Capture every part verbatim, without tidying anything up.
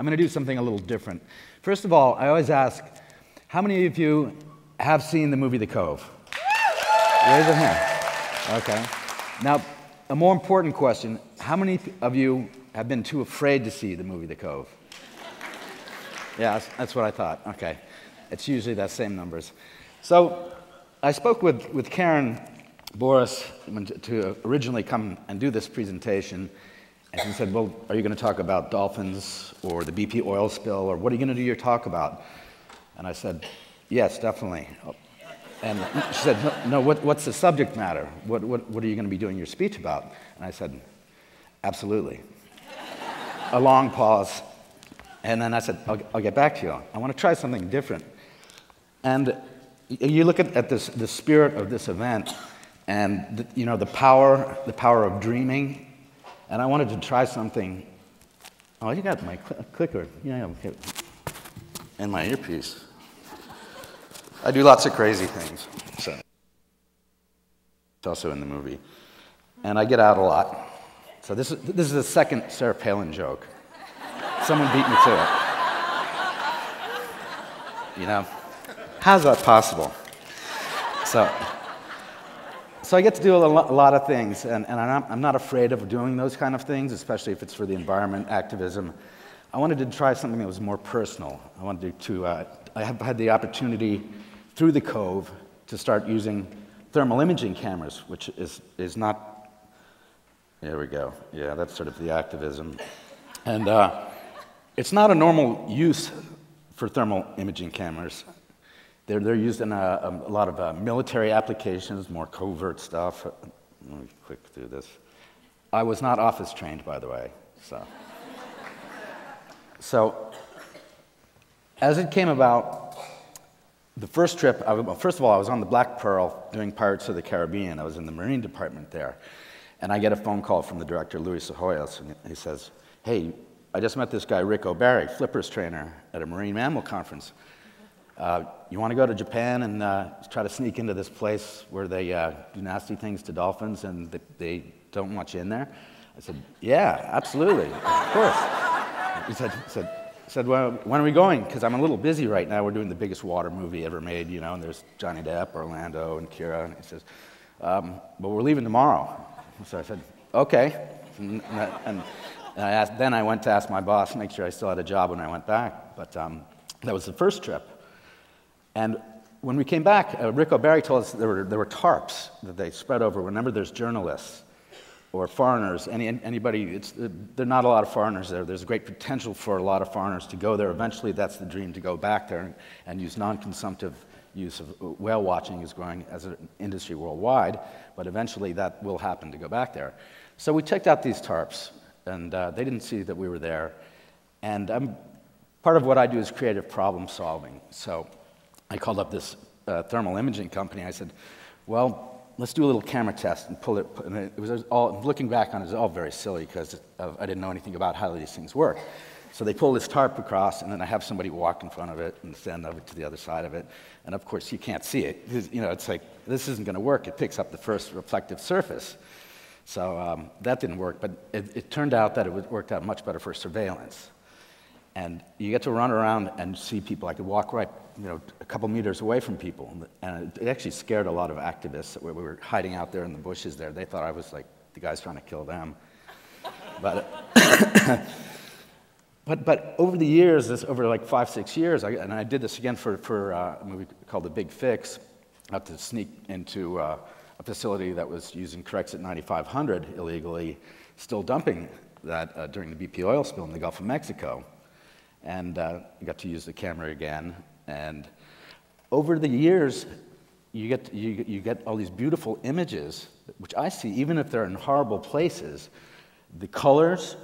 I'm going to do something a little different. First of all, I always ask, how many of you have seen the movie The Cove? Raise a hand. Okay. Now, a more important question, how many of you have been too afraid to see the movie The Cove? Yeah, that's, that's what I thought. Okay. It's usually that same numbers. So I spoke with, with Karen Boris to originally come and do this presentation, and she said, well, are you going to talk about dolphins or the B P oil spill, or what are you going to do your talk about? And I said, yes, definitely. And she said, no, no what, what's the subject matter? What, what, what are you going to be doing your speech about? And I said, absolutely. A long pause. And then I said, I'll, I'll get back to you. I want to try something different. And you look at, at this, the spirit of this event and the, you know, the power, the power of dreaming. And I wanted to try something. Oh, you got my cl clicker. Yeah, okay. And my earpiece. I do lots of crazy things. So. It's also in the movie. And I get out a lot. So this is, this is the second Sarah Palin joke. Someone beat me to it. You know, how's that possible? So, so I get to do a lot of things, and, and I'm, not, I'm not afraid of doing those kind of things, especially if it's for the environment, activism. I wanted to try something that was more personal. I wanted to, uh, I have had the opportunity through the Cove to start using thermal imaging cameras, which is, is not, there we go. Yeah, that's sort of the activism. And uh, it's not a normal use for thermal imaging cameras. They're, they're used in a, a lot of uh, military applications, more covert stuff. Let me click through this. I was not office trained, by the way. So, so as it came about, the first trip, I, well, first of all, I was on the Black Pearl doing Pirates of the Caribbean. I was in the Marine Department there. And I get a phone call from the director, Luis Ahoyos, and he says, hey, I just met this guy, Ric O'Barry, flippers trainer at a marine mammal conference. Uh, you want to go to Japan and uh, try to sneak into this place where they uh, do nasty things to dolphins and th they don't want you in there? I said, yeah, absolutely, of course. He said, said, said well, when are we going? Because I'm a little busy right now. We're doing the biggest water movie ever made, you know, and there's Johnny Depp, Orlando, and Kira. And he says, um, but we're leaving tomorrow. So I said, okay. And, and, And I asked, then I went to ask my boss to make sure I still had a job when I went back. But um, that was the first trip. And when we came back, uh, Ric O'Barry told us there were, there were tarps that they spread over whenever there's journalists or foreigners, any, anybody, it's, there are not a lot of foreigners there. There's great potential for a lot of foreigners to go there. Eventually, that's the dream, to go back there and, and use non-consumptive use of whale watching is growing as an industry worldwide. But eventually, that will happen to go back there. So we checked out these tarps. And uh, they didn't see that we were there. And um, part of what I do is creative problem solving. So I called up this uh, thermal imaging company. I said, well, let's do a little camera test and pull it. And it was all, looking back on it, it was all very silly because I didn't know anything about how these things work. So they pull this tarp across, and then I have somebody walk in front of it and stand over to the other side of it. And of course, you can't see it. You know, it's like, this isn't going to work. It picks up the first reflective surface. So um, that didn't work, but it, it turned out that it worked out much better for surveillance. And you get to run around and see people. I could walk right, you know, a couple meters away from people. And it actually scared a lot of activists that we were hiding out there in the bushes there. They thought I was like, the guy's trying to kill them. But, but, but over the years, this, over like five, six years, I, and I did this again for, for uh, a movie called The Big Fix, not to sneak into uh, a facility that was using Corexit ninety-five hundred illegally, still dumping that uh, during the B P oil spill in the Gulf of Mexico. And uh, got to use the camera again. And over the years, you get, you, you get all these beautiful images, which I see, even if they're in horrible places, the colors,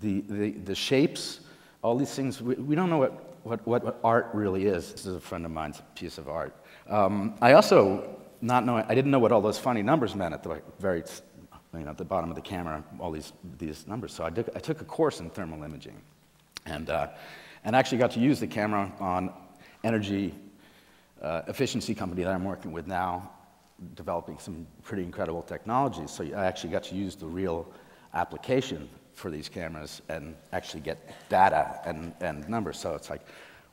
the, the, the shapes, all these things. We, we don't know what, what, what art really is. This is a friend of mine's piece of art. Um, I also, Not knowing, I didn't know what all those funny numbers meant at the very, you know, at the bottom of the camera, all these these numbers. So I took I took a course in thermal imaging, and uh, and actually got to use the camera on energy uh, efficiency company that I'm working with now, developing some pretty incredible technology. So I actually got to use the real application for these cameras and actually get data and, and numbers. So it's like,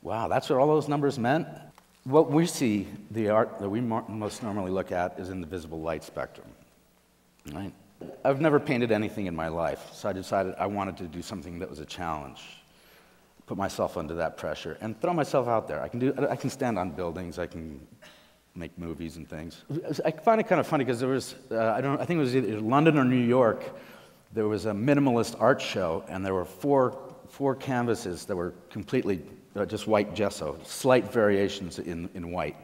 wow, that's what all those numbers meant? What we see, the art that we most normally look at is in the visible light spectrum, right? I've never painted anything in my life, so I decided I wanted to do something that was a challenge, put myself under that pressure, and throw myself out there. I can, do, I can stand on buildings, I can make movies and things. I find it kind of funny because there was, uh, I, don't, I think it was either London or New York, there was a minimalist art show, and there were four, four canvases that were completely Uh, just white gesso, slight variations in, in white.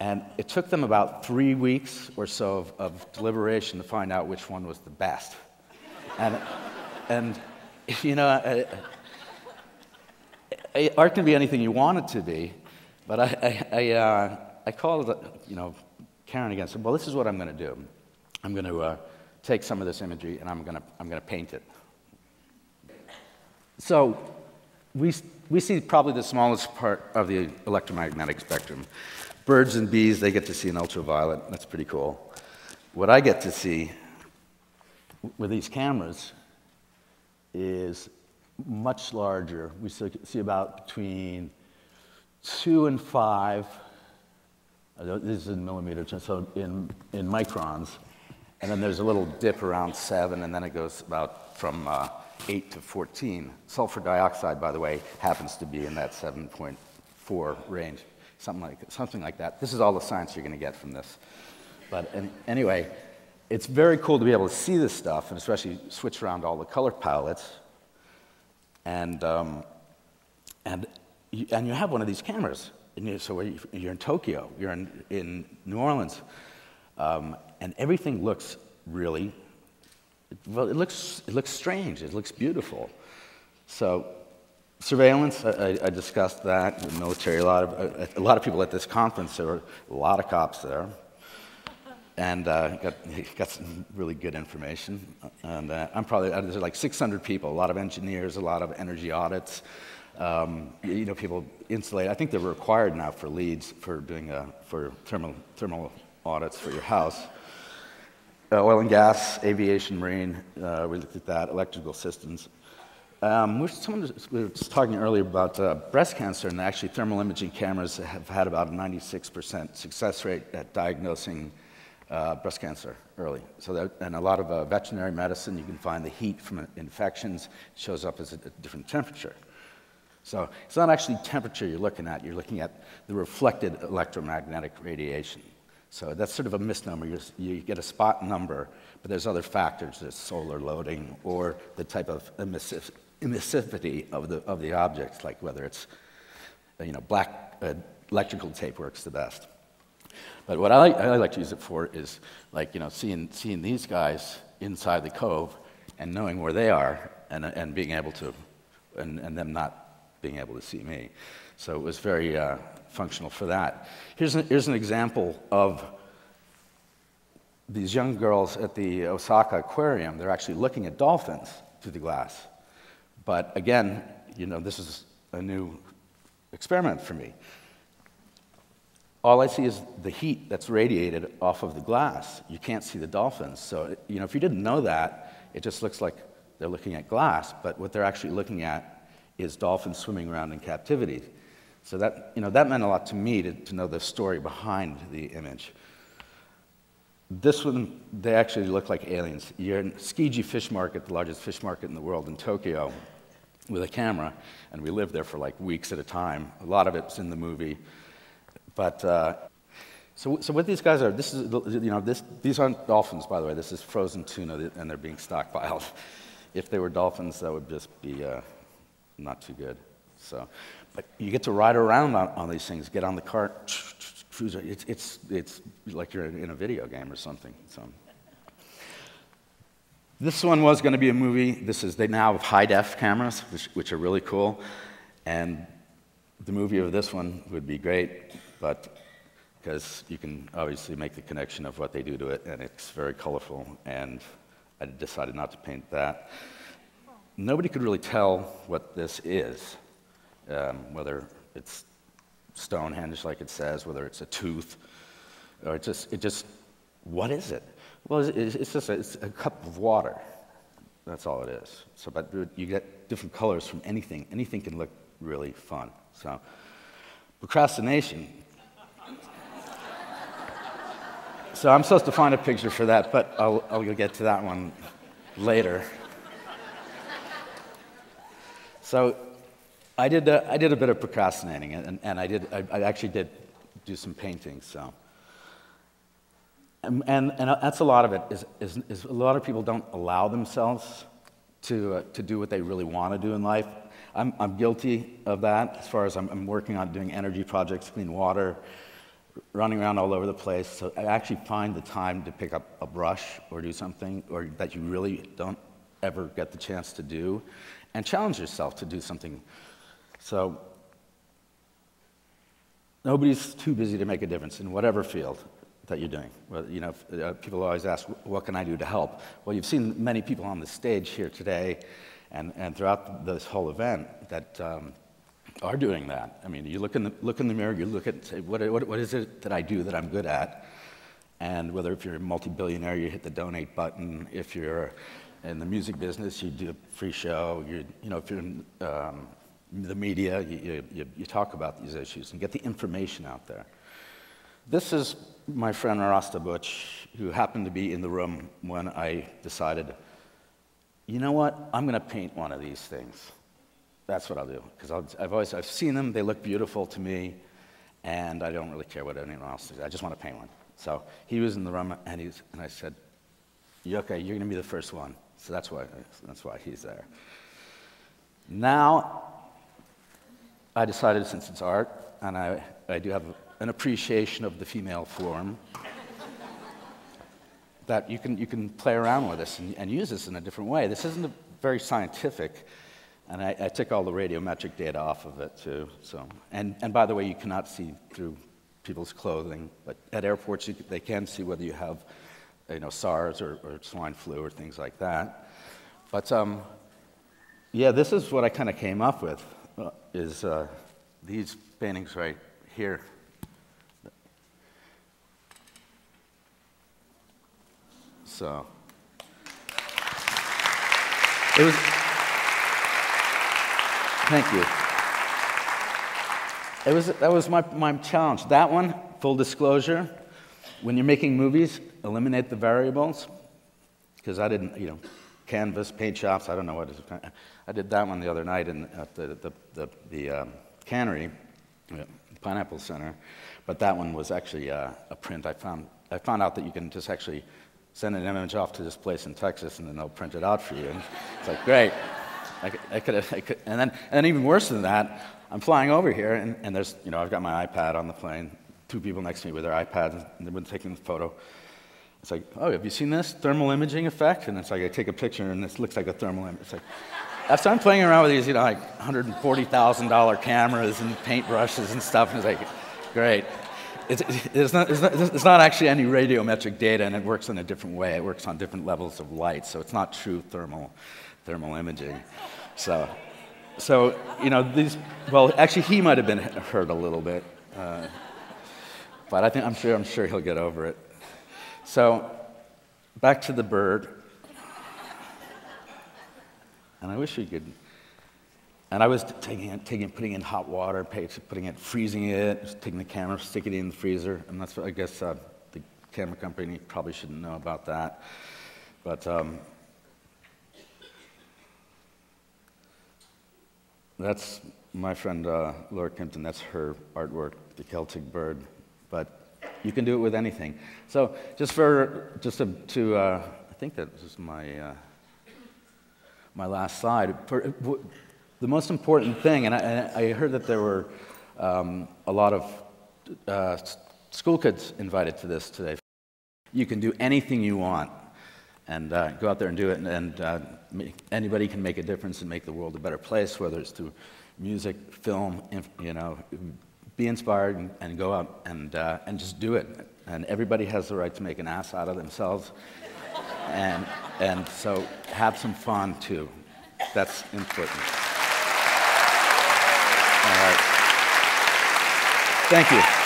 And it took them about three weeks or so of, of deliberation to find out which one was the best. And, and you know, I, I, art can be anything you want it to be, but I, I, I, uh, I called, you know, Karen again and said, well, this is what I'm going to do. I'm going to uh, take some of this imagery and I'm going to I'm going to paint it. So we... We see probably the smallest part of the electromagnetic spectrum. Birds and bees, they get to see an ultraviolet. That's pretty cool. What I get to see with these cameras is much larger. We see about between two and five. This is in millimeters, so in, in microns. And then there's a little dip around seven, and then it goes about from uh, eight to fourteen. Sulfur dioxide, by the way, happens to be in that seven point four range, something like, something like that. This is all the science you're going to get from this. But and anyway, it's very cool to be able to see this stuff, and especially switch around all the color palettes. And, um, and, you, and you have one of these cameras. And you, so you're in Tokyo, you're in, in New Orleans, um, and everything looks really Well, it looks, it looks strange. It looks beautiful. So surveillance, I, I discussed that. The military, a lot, of, a, a lot of people at this conference, there were a lot of cops there. And uh, got, got some really good information. And uh, I'm probably, there's like six hundred people, a lot of engineers, a lot of energy audits. Um, you know, people insulate. I think they're required now for leads for doing a, for thermal, thermal audits for your house. Uh, oil and gas, aviation, marine, uh, we looked at that, electrical systems. Um, we, someone was, we were just talking earlier about uh, breast cancer, and actually thermal imaging cameras have had about a ninety-six percent success rate at diagnosing uh, breast cancer early. So that, and a lot of uh, veterinary medicine, you can find the heat from infections shows up as a, a different temperature. So it's not actually temperature you're looking at, you're looking at the reflected electromagnetic radiation. So that's sort of a misnomer. You're, you get a spot number, but there's other factors. There's solar loading or the type of emissiv emissivity of the, of the objects, like whether it's, you know, black uh, electrical tape works the best. But what I like, I like to use it for is, like, you know, seeing, seeing these guys inside the cove and knowing where they are and, and being able to, and, and them not being able to see me. So it was very... Uh, functional for that. Here's an, here's an example of these young girls at the Osaka Aquarium. They're actually looking at dolphins through the glass. But again, you know, this is a new experiment for me. All I see is the heat that's radiated off of the glass. You can't see the dolphins. So, you know, if you didn't know that, it just looks like they're looking at glass. But what they're actually looking at is dolphins swimming around in captivity. So that, you know, that meant a lot to me to, to know the story behind the image. This one, they actually look like aliens. You're in Tsukiji Fish Market, the largest fish market in the world in Tokyo, with a camera, and we lived there for like weeks at a time. A lot of it's in the movie. But uh, so, so what these guys are, this is, you know, this, these aren't dolphins, by the way. This is frozen tuna, and they're being stockpiled. If they were dolphins, that would just be uh, not too good. So, but you get to ride around on, on these things, get on the cart, cruise. It's, it's, it's like you're in a video game or something. So, this one was going to be a movie. This is, they now have high-def cameras, which, which are really cool. And the movie of this one would be great, but because you can obviously make the connection of what they do to it, and it's very colorful, and I decided not to paint that. Nobody could really tell what this is. Um, whether it's Stonehenge, like it says, whether it's a tooth, or it just, it just what is it? Well, it's, it's just a, it's a cup of water. That's all it is. So, but you get different colors from anything. Anything can look really fun. So, procrastination. So I'm supposed to find a picture for that, but I'll, I'll get to that one later. So I did a, I did a bit of procrastinating, and, and I did I, I actually did do some painting. So and, and and that's a lot of it is is, is a lot of people don't allow themselves to uh, to do what they really want to do in life. I'm I'm guilty of that. As far as I'm, I'm working on doing energy projects, clean water, running around all over the place. So I actually find the time to pick up a brush or do something or that you really don't ever get the chance to do, and challenge yourself to do something. So nobody's too busy to make a difference in whatever field that you're doing. Well, you know, uh, people always ask, what can I do to help? Well, you've seen many people on the stage here today and, and throughout this whole event that um, are doing that. I mean, you look in the, look in the mirror, you look at, say, what, what, what is it that I do that I'm good at? And whether if you're a multi-billionaire, you hit the donate button. If you're in the music business, you do a free show. You, you know, if you're in um, the media, you, you, you talk about these issues and get the information out there. This is my friend Rasta Butch, who happened to be in the room when I decided, you know what, I'm going to paint one of these things. That's what I'll do, because I've always I've seen them. They look beautiful to me, and I don't really care what anyone else does. I just want to paint one. So he was in the room, and he's and I said, yeah, "Okay, you're going to be the first one." So that's why that's why he's there. Now, I decided since it's art, and I I do have an appreciation of the female form, that you can you can play around with this and, and use this in a different way. This isn't a very scientific. And I, I took all the radiometric data off of it, too. So, and, and by the way, you cannot see through people's clothing. But at airports, you, they can see whether you have, you know, SARS or, or swine flu or things like that. But, um, yeah, this is what I kind of came up with, uh, is uh, these paintings right here. So, it was... Thank you. It was, that was my, my challenge. That one, full disclosure, when you're making movies, eliminate the variables, because I didn't, you know, canvas, paint shops, I don't know what it is. I did that one the other night in, at the, the, the, the um, Cannery Pineapple Center, but that one was actually uh, a print. I found, I found out that you can just actually send an image off to this place in Texas, and then they'll print it out for you. And it's like, great. I could, I could, I could, and then, and then even worse than that, I'm flying over here, and, and there's, you know, I've got my iPad on the plane. Two people next to me with their iPads, and they've been taking the photo. It's like, oh, have you seen this thermal imaging effect? And it's like, I take a picture, and this looks like a thermal image. It's like, after I'm playing around with these, you know, like one hundred forty thousand dollar cameras and paintbrushes and stuff, and it's like, great. It's, it's, not, it's, not, it's not actually any radiometric data, and it works in a different way. It works on different levels of light, so it's not true thermal. thermal imaging. So, so, you know, these, well, actually he might have been hurt a little bit, uh, but I think, I'm sure, I'm sure he'll get over it. So, back to the bird. And I wish we could, and I was taking it, taking, putting in hot water, putting it, freezing it, just taking the camera, sticking it in the freezer, and that's what, I guess uh, the camera company probably shouldn't know about that, but, um, that's my friend uh, Laura Kempton. That's her artwork, the Celtic Bird. But you can do it with anything. So just for just to, to uh, I think that was my uh, my last slide. For, the most important thing, and I, I heard that there were um, a lot of uh, school kids invited to this today. You can do anything you want, and uh, go out there and do it, and, and uh, make, anybody can make a difference and make the world a better place, whether it's through music, film, you know, be inspired and, and go out and, uh, and just do it. And everybody has the right to make an ass out of themselves, and, and so have some fun, too. That's important. All right. Thank you.